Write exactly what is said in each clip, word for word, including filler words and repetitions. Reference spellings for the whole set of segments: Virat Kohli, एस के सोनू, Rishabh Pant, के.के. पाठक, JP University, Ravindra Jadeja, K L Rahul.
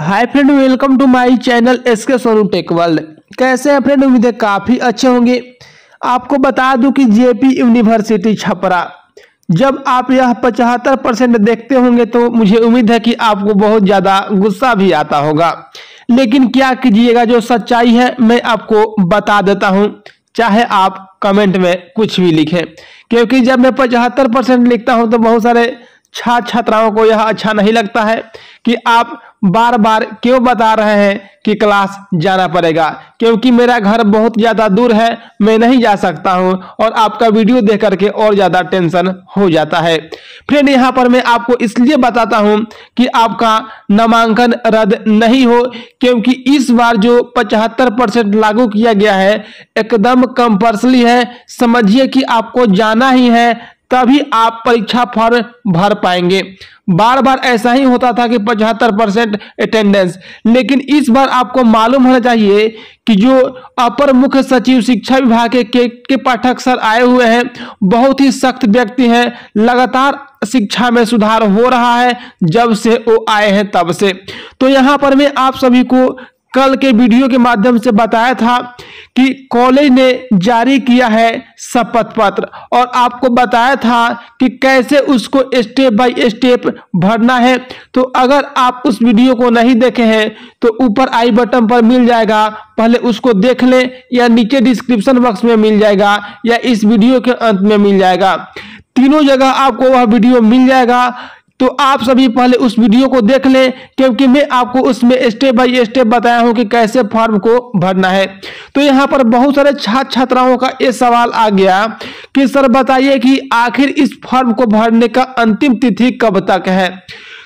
Hi friend, welcome to my channel एस के सोनू tech world. कैसे हैं friend? उम्मीद है काफ़ी अच्छे होंगे। आपको बता दूं कि जेपी यूनिवर्सिटी छपरा, जब आप यह पचहत्तर परसेंट देखते होंगे तो मुझे उम्मीद है कि आपको बहुत ज़्यादा गुस्सा भी आता होगा, लेकिन क्या कीजिएगा, जो सच्चाई है मैं आपको बता देता हूँ, चाहे आप कमेंट में कुछ भी लिखें। क्योंकि जब मैं पचहत्तर परसेंट लिखता हूँ तो बहुत सारे छात्र छात्राओं को यह अच्छा नहीं लगता है कि आप बार बार क्यों बता रहे हैं कि क्लास जाना पड़ेगा, क्योंकि मेरा घर बहुत ज़्यादा दूर है, मैं नहीं जा सकता हूं, और आपका वीडियो देख करके और ज़्यादा टेंशन हो जाता है। फ्रेंड, यहां पर मैं आपको इसलिए बताता हूं कि आपका नामांकन रद्द नहीं हो, क्योंकि इस बार जो पचहत्तर परसेंट लागू किया गया है एकदम कंपल्सरी है। समझिए कि आपको जाना ही है तभी आप परीक्षा फॉर्म भर पाएंगे। बार बार ऐसा ही होता था कि पचहत्तर परसेंट अटेंडेंस, लेकिन इस बार आपको मालूम होना चाहिए कि जो अपर मुख्य सचिव शिक्षा विभाग के के.के. पाठक सर आए हुए हैं, बहुत ही सख्त व्यक्ति हैं। लगातार शिक्षा में सुधार हो रहा है जब से वो आए हैं तब से। तो यहाँ पर मैं आप सभी को कल के वीडियो के माध्यम से बताया था कि कॉलेज ने जारी किया है शपथ पत्र, और आपको बताया था कि कैसे उसको स्टेप बाय स्टेप भरना है। तो अगर आप उस वीडियो को नहीं देखे हैं तो ऊपर आई बटन पर मिल जाएगा, पहले उसको देख लें, या नीचे डिस्क्रिप्शन बॉक्स में मिल जाएगा, या इस वीडियो के अंत में मिल जाएगा। तीनों जगह आपको वह वीडियो मिल जाएगा। तो आप सभी पहले उस वीडियो को देख लें, क्योंकि मैं आपको उसमें स्टेप बाय स्टेप बताया हूं कि कैसे फॉर्म को भरना है। तो यहां पर बहुत सारे छात्र छात्राओं का ये सवाल आ गया कि सर बताइए कि आखिर इस फॉर्म को भरने का अंतिम तिथि कब तक है।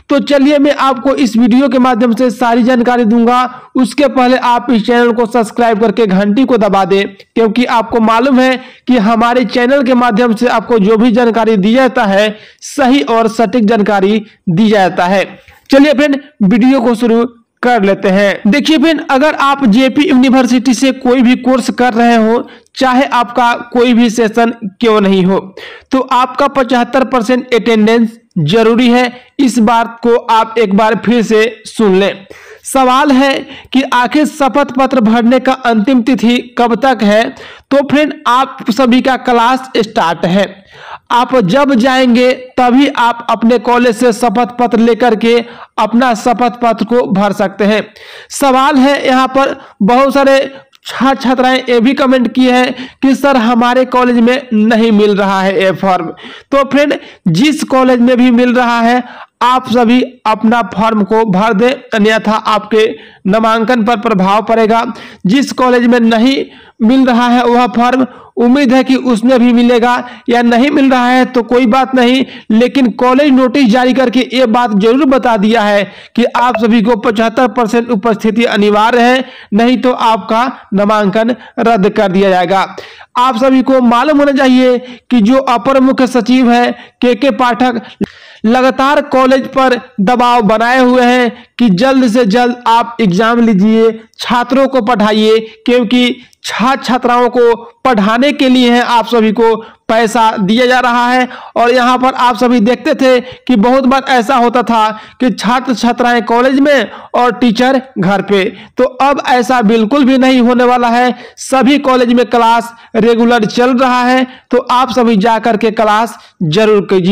तो चलिए मैं आपको इस वीडियो के माध्यम से सारी जानकारी दूंगा। उसके पहले आप इस चैनल को सब्सक्राइब करके घंटी को दबा दें, क्योंकि आपको मालूम है कि हमारे चैनल के माध्यम से आपको जो भी जानकारी दी जाता है सही और सटीक जानकारी दी जाता है। चलिए फ्रेंड, वीडियो को शुरू कर लेते हैं। देखिए फ्रेंड, अगर आप जेपी यूनिवर्सिटी से कोई भी कोर्स कर रहे हो, चाहे आपका कोई भी सेशन क्यों नहीं हो, तो आपका पचहत्तर परसेंट अटेंडेंस जरूरी है। इस बात को आप एक बार फिर से सुन लें। सवाल है कि आखिर शपथ पत्र भरने का अंतिम तिथि कब तक है। तो फ्रेंड, आप सभी का क्लास स्टार्ट है, आप जब जाएंगे तभी आप अपने कॉलेज से शपथ पत्र लेकर के अपना शपथ पत्र को भर सकते हैं। सवाल है, यहाँ पर बहुत सारे छात्र छात्राएं ये भी कमेंट किए हैं कि सर हमारे कॉलेज में नहीं मिल रहा है ये फॉर्म। तो फ्रेंड, जिस कॉलेज में भी मिल रहा है आप सभी अपना फॉर्म को भर दें, अन्यथा आपके नामांकन पर प्रभाव पड़ेगा। जिस कॉलेज में नहीं मिल रहा है वह फॉर्म, उम्मीद है कि उसमें भी मिलेगा, या नहीं मिल रहा है तो कोई बात नहीं, लेकिन कॉलेज नोटिस जारी करके ये बात जरूर बता दिया है कि आप सभी को पचहत्तर परसेंट उपस्थिति अनिवार्य है, नहीं तो आपका नामांकन रद्द कर दिया जाएगा। आप सभी को मालूम होना चाहिए कि जो अपर मुख्य सचिव है के.के. पाठक लगातार कॉलेज पर दबाव बनाए हुए हैं कि जल्द से जल्द आप एग्जाम लीजिए, छात्रों को पढ़ाइए, क्योंकि छात्र छात्राओं को पढ़ाने के लिए है आप सभी को पैसा दिया जा रहा है। और यहाँ पर आप सभी देखते थे कि बहुत बार ऐसा होता था कि छात्र छात्राएं कॉलेज में और टीचर घर पे। तो अब ऐसा बिल्कुल भी नहीं होने वाला है, सभी कॉलेज में क्लास रेगुलर चल रहा है। तो आप सभी जा करके क्लास जरूर कीजिए।